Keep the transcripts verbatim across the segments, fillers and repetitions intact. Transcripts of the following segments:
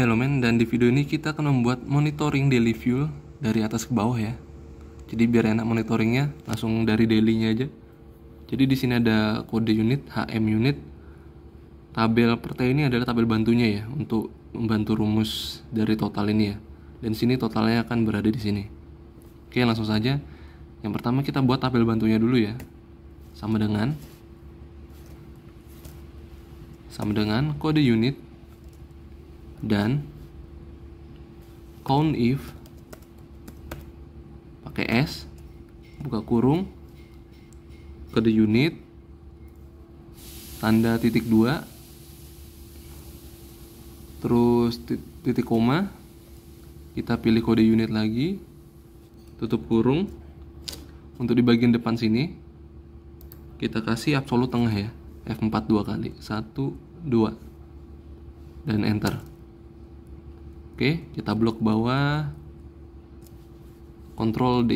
Hello men, dan di video ini kita akan membuat monitoring daily fuel dari atas ke bawah ya. Jadi biar enak monitoringnya langsung dari dailynya aja. Jadi di sini ada kode unit, H M unit. Tabel per T ini adalah tabel bantunya ya, untuk membantu rumus dari total ini ya. Dan sini totalnya akan berada di sini. Oke, langsung saja. Yang pertama kita buat tabel bantunya dulu ya. Sama dengan sama dengan kode unit dan count if pakai s, buka kurung, kode unit, tanda titik dua, terus titik koma, kita pilih kode unit lagi, tutup kurung. Untuk di bagian depan sini kita kasih absolut tengah ya, F empat dua kali, satu dua dan enter. Oke, kita blok bawah, Ctrl D.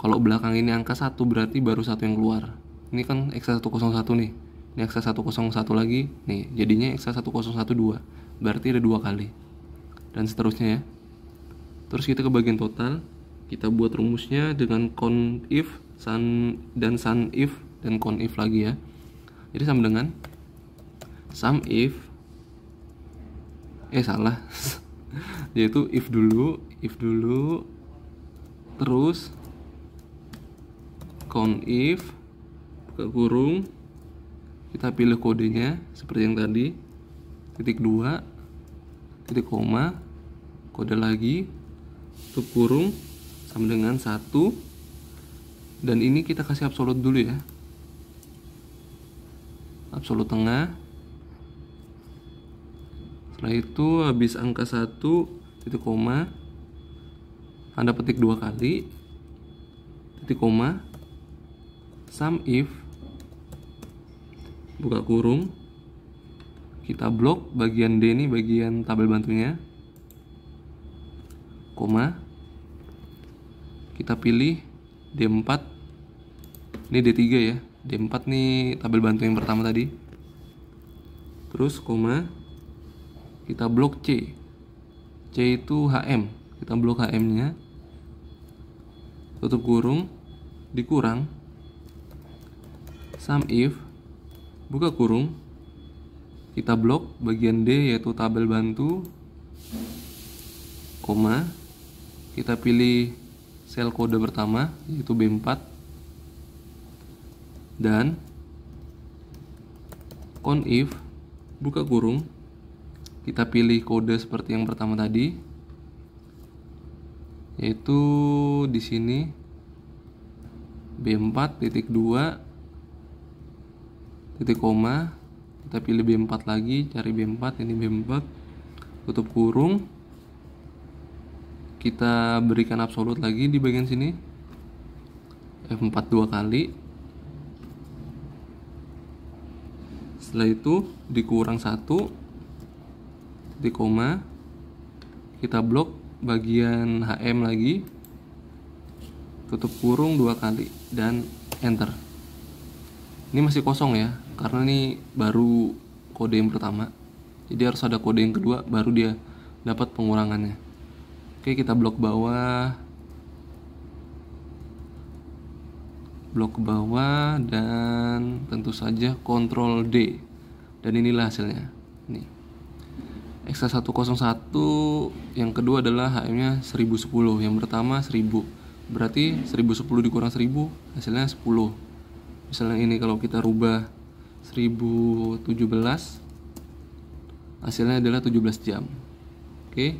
Kalau belakang ini angka satu berarti baru satu yang keluar. Ini kan X satu nol satu nih, ini X satu nol satu lagi nih, jadinya X satu nol satu dua, berarti ada dua kali. Dan seterusnya ya. Terus kita ke bagian total, kita buat rumusnya dengan count if, sun dan sun if dan count if lagi ya. Jadi sama dengan sum if eh salah yaitu if dulu if dulu terus count if, buka kurung, kita pilih kodenya seperti yang tadi, titik dua, titik koma, kode lagi, tutup kurung, sama dengan satu, dan ini kita kasih absolut dulu ya, absolut tengah. Setelah itu habis angka satu titik koma, tanda petik dua kali, titik koma, sum if, buka kurung, kita blok bagian D ini, bagian tabel bantunya, koma, kita pilih D empat, ini D tiga ya, D empat nih tabel bantu yang pertama tadi, terus koma, kita blok C. C itu H M, kita blok H M-nya, tutup kurung, dikurang, sum if, buka kurung, kita blok bagian D yaitu tabel bantu, koma, kita pilih sel kode pertama yaitu B empat, dan count if, buka kurung, kita pilih kode seperti yang pertama tadi, yaitu di sini B empat titik dua titik koma, kita pilih B empat lagi, cari B empat, ini B empat, tutup kurung, kita berikan absolut lagi di bagian sini, F empat dua kali, setelah itu dikurang satu, di koma, kita blok bagian H M lagi, tutup kurung dua kali dan enter. Ini masih kosong ya, karena ini baru kode yang pertama, jadi harus ada kode yang kedua baru dia dapat pengurangannya. Oke, kita blok bawah, blok ke bawah, dan tentu saja Ctrl D, dan inilah hasilnya nih. X satu nol satu yang kedua adalah H M nya seribu sepuluh, yang pertama seribu, berarti seribu sepuluh dikurang seribu hasilnya sepuluh. Misalnya ini kalau kita rubah seribu tujuh belas hasilnya adalah tujuh belas jam. Oke,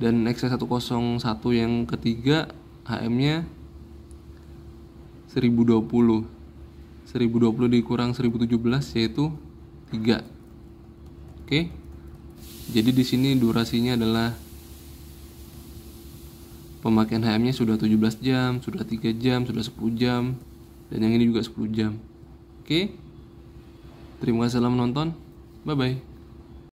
dan X satu nol satu yang ketiga H M nya seribu dua puluh, seribu dua puluh dikurang seribu tujuh belas yaitu tiga. Oke, jadi di sini durasinya adalah pemakaian H M-nya sudah tujuh belas jam, sudah tiga jam, sudah sepuluh jam, dan yang ini juga sepuluh jam. Oke. Terima kasih telah menonton. Bye bye.